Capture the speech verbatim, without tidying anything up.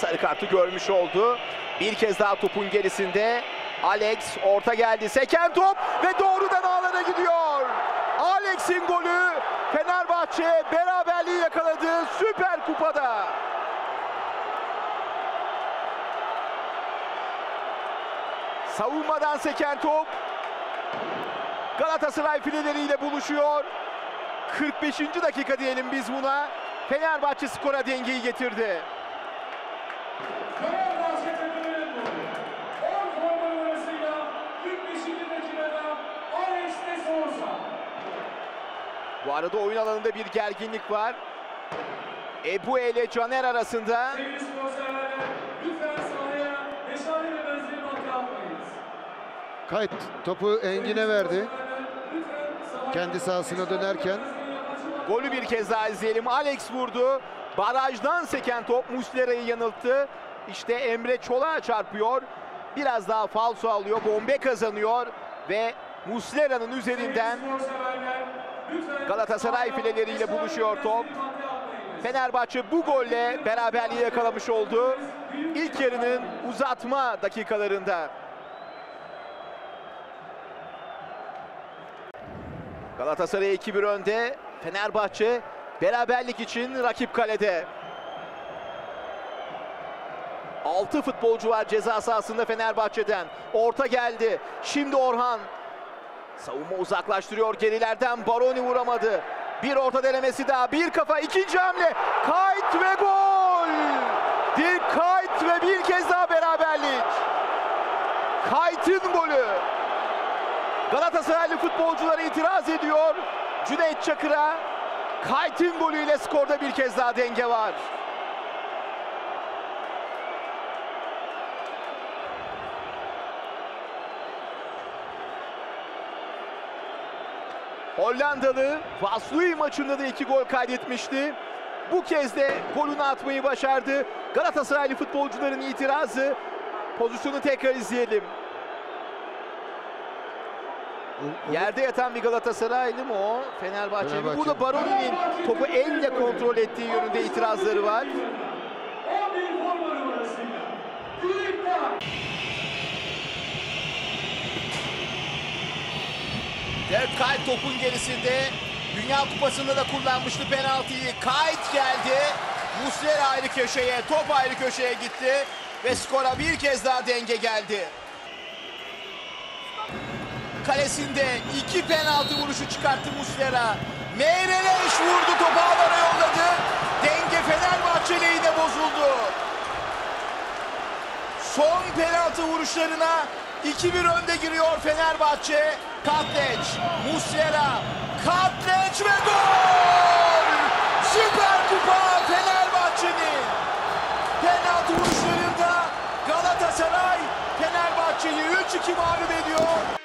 sarı kartı görmüş oldu. Bir kez daha topun gerisinde. Alex orta geldi. Seken top ve doğrudan ağlara gidiyor. Alex'in golü. Fenerbahçe beraberliği yakaladı Süper Kupa'da. Savunmadan seken top Galatasaray fileleriyle buluşuyor. kırk beşinci dakika diyelim biz buna. Fenerbahçe skora dengeyi getirdi. Bu arada oyun alanında bir gerginlik var. Ebu Ele Caner arasında. Kajt topu Engin'e verdi. Kendi sahasına dönerken. Golü bir kez daha izleyelim. Alex vurdu. Barajdan seken top Muslera'yı yanılttı. İşte Emre Çolak'a çarpıyor. Biraz daha falso alıyor. Bombe kazanıyor. Ve Muslera'nın üzerinden Galatasaray fileleriyle buluşuyor top. Fenerbahçe bu golle beraberliği yakalamış oldu. İlk yarının uzatma dakikalarında. Galatasaray iki bir önde. Fenerbahçe beraberlik için rakip kalede. altı futbolcu var ceza sahasında Fenerbahçe'den. Orta geldi. Şimdi Orhan. Savunma uzaklaştırıyor gerilerden. Baroni vuramadı. Bir orta denemesi daha. Bir kafa. İkinci hamle. Kajt ve gol. Bir Kajt ve bir kez daha beraberlik. Kajt'ın golü. Galatasaraylı futbolculara itiraz ediyor. Cüneyt Çakır'a Kajt'ın golüyle skorda bir kez daha denge var. Hollandalı Vaslui maçında da iki gol kaydetmişti. Bu kez de golünü atmayı başardı. Galatasaraylı futbolcuların itirazı. Pozisyonu tekrar izleyelim. Yerde yatan bir Galatasaraylı mı o? Fenerbahçe, Fenerbahçe. Burada Baroni'nin topu elle kontrol ettiği yönünde itirazları var. Kajt topun gerisinde. Dünya Kupası'nda da kullanmıştı penaltıyı. Kajt geldi. Muslera ayrı köşeye, top ayrı köşeye gitti. Ve skora bir kez daha denge geldi. Kalesinde iki penaltı vuruşu çıkarttı Muslera. Meireles vurdu, topu ağlara yolladı. Denge Fenerbahçe lehine bozuldu. Son penaltı vuruşlarına iki bir önde giriyor Fenerbahçe. Kadıgeç, Muslera, Kadıgeç ve gol! Süper Kupa Fenerbahçe'nin. Penaltı vuruşlarında Galatasaray Fenerbahçe'yi üç iki mağlup ediyor.